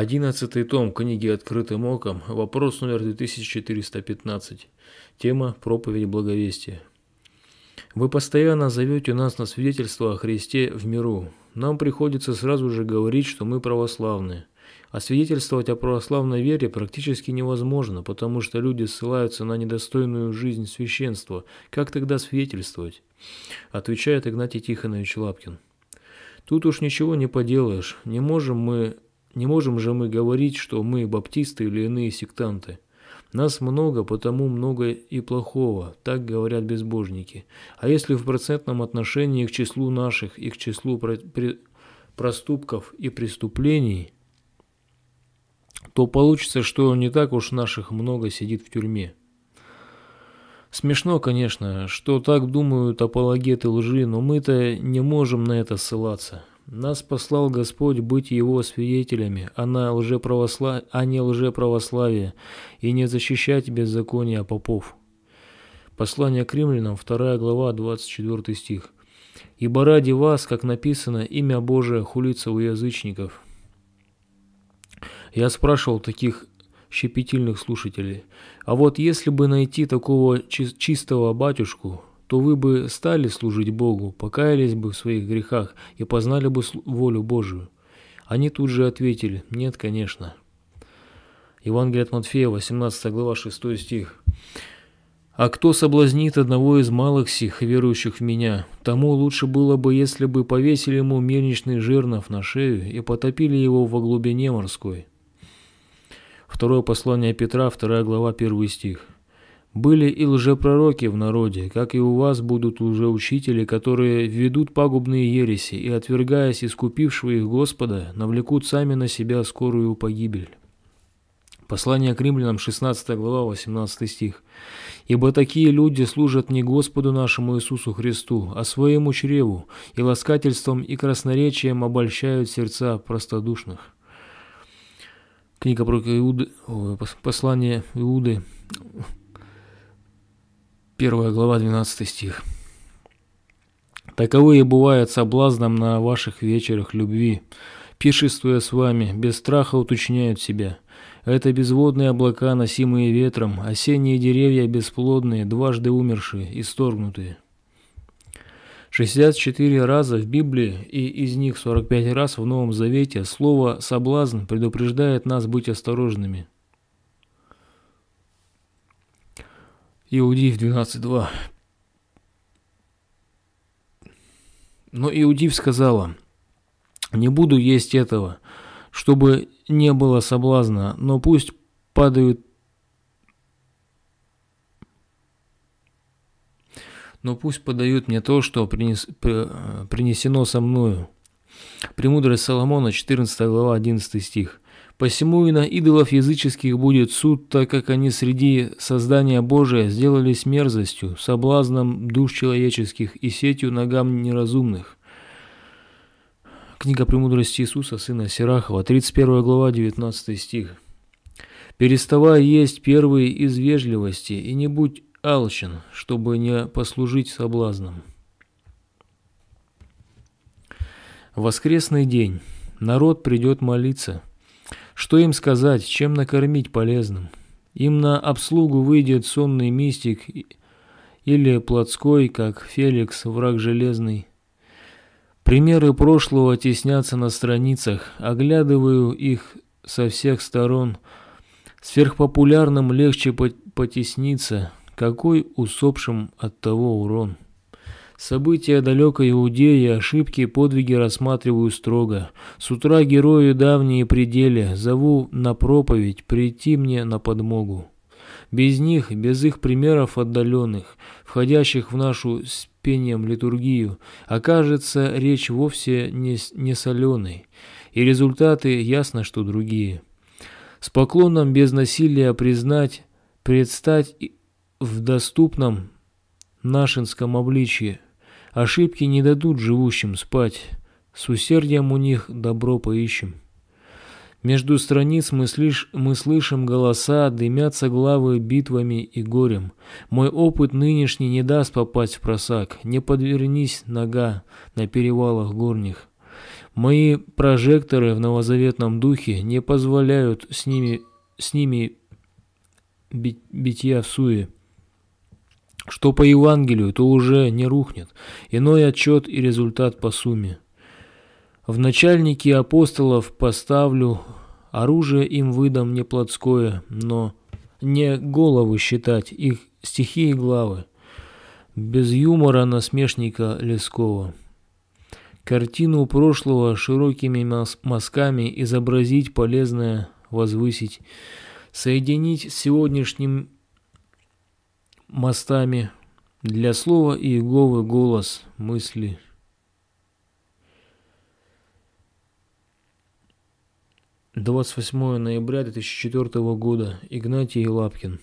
11 том книги «Открытым оком», вопрос номер 2415, тема «Проповедь благовестия». Вы постоянно зовете нас на свидетельство о Христе в миру. Нам приходится сразу же говорить, что мы православные. А свидетельствовать о православной вере практически невозможно, потому что люди ссылаются на недостойную жизнь священства. Как тогда свидетельствовать? Отвечает Игнатий Тихонович Лапкин. Тут уж ничего не поделаешь. Не можем же мы говорить, что мы баптисты или иные сектанты. Нас много, потому много и плохого, так говорят безбожники. А если в процентном отношении к числу наших и к числу проступков и преступлений, то получится, что не так уж наших много сидит в тюрьме. Смешно, конечно, что так думают апологеты лжи, но мы-то не можем на это ссылаться. Нас послал Господь быть Его свидетелями, а не лжеправославие, и не защищать беззакония попов. Послание к римлянам, 2 глава, 24 стих. «Ибо ради вас, как написано, имя Божие хулится у язычников». Я спрашивал таких щепетильных слушателей: «А вот если бы найти такого чистого батюшку, то вы бы стали служить Богу, покаялись бы в своих грехах и познали бы волю Божию?» Они тут же ответили: «Нет, конечно». Евангелие от Матфея, 18 глава, 6 стих. «А кто соблазнит одного из малых сих, верующих в меня, тому лучше было бы, если бы повесили ему мельничный жернов на шею и потопили его во глубине морской». Второе послание Петра, 2 глава, 1 стих. «Были и лжепророки в народе, как и у вас будут лжеучители, которые введут пагубные ереси и, отвергаясь искупившего их Господа, навлекут сами на себя скорую погибель». Послание к римлянам, 16 глава, 18 стих. «Ибо такие люди служат не Господу нашему Иисусу Христу, а своему чреву, и ласкательством и красноречием обольщают сердца простодушных». Книга про Иуды, послание Иуды, 1 глава, 12 стих. «Таковые бывают соблазном на ваших вечерах любви, пиршествуя с вами, без страха уточняют себя. Это безводные облака, носимые ветром, осенние деревья бесплодные, дважды умершие, исторгнутые». 64 раза в Библии и из них 45 раз в Новом Завете слово «соблазн» предупреждает нас быть осторожными. Иудив 12.2. «Но Иудив сказала: не буду есть этого, чтобы не было соблазна, но пусть падают, подают мне то, что принесено со мною». Премудрость Соломона, 14 глава, 11 стих. «Посему и на идолов языческих будет суд, так как они среди создания Божия сделались мерзостью, соблазном душ человеческих и сетью ногам неразумных». Книга «Премудрости Иисуса, сына Сирахова», 31 глава, 19 стих. «Переставай есть первые из вежливости, и не будь алчен, чтобы не послужить соблазнам». Воскресный день. Народ придет молиться. Что им сказать, чем накормить полезным? Им на обслугу выйдет сонный мистик или плотской, как Феликс, враг железный. Примеры прошлого теснятся на страницах, оглядываю их со всех сторон. Сверхпопулярным легче потесниться, какой усопшим от того урон. События далекой Иудеи, ошибки, подвиги рассматриваю строго. С утра герои давние пределе, зову на проповедь, прийти мне на подмогу. Без них, без их примеров отдаленных, входящих в нашу с пением литургию, окажется речь вовсе не соленой, и результаты ясно, что другие. С поклоном без насилия признать, предстать в доступном нашинском обличье. Ошибки не дадут живущим спать, с усердием у них добро поищем. Между страниц мы слышим голоса, дымятся главы битвами и горем. Мой опыт нынешний не даст попасть в просак, не подвернись нога на перевалах горних. Мои прожекторы в новозаветном духе не позволяют с ними битья в суе. Что по Евангелию, то уже не рухнет. Иной отчет и результат по сумме. В начальники апостолов поставлю, оружие им выдам не плотское, но не голову считать, их стихи и главы. Без юмора насмешника Лескова. Картину прошлого широкими мазками изобразить полезное, возвысить. Соединить с сегодняшним мостами для слова Иеговы голос, мысли. (28 ноября 2004 года. Игнатий Лапкин).